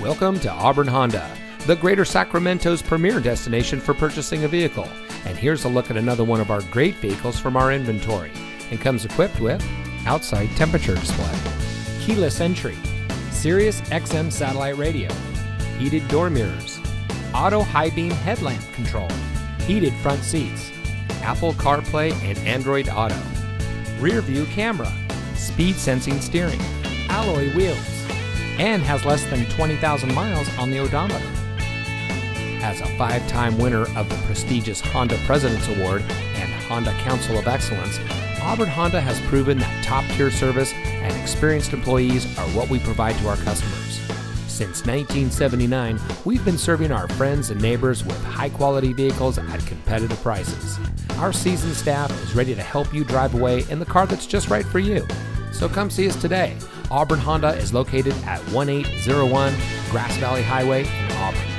Welcome to Auburn Honda, the Greater Sacramento's premier destination for purchasing a vehicle. And here's a look at another one of our great vehicles from our inventory. And comes equipped with outside temperature display, keyless entry, Sirius XM satellite radio, heated door mirrors, auto high beam headlamp control, heated front seats, Apple CarPlay and Android Auto, rear view camera, speed sensing steering, alloy wheels, and has less than 20,000 miles on the odometer. As a five-time winner of the prestigious Honda President's Award and Honda Council of Excellence, Auburn Honda has proven that top-tier service and experienced employees are what we provide to our customers. Since 1979, we've been serving our friends and neighbors with high-quality vehicles at competitive prices. Our seasoned staff is ready to help you drive away in the car that's just right for you. So come see us today. Auburn Honda is located at 1801 Grass Valley Highway in Auburn.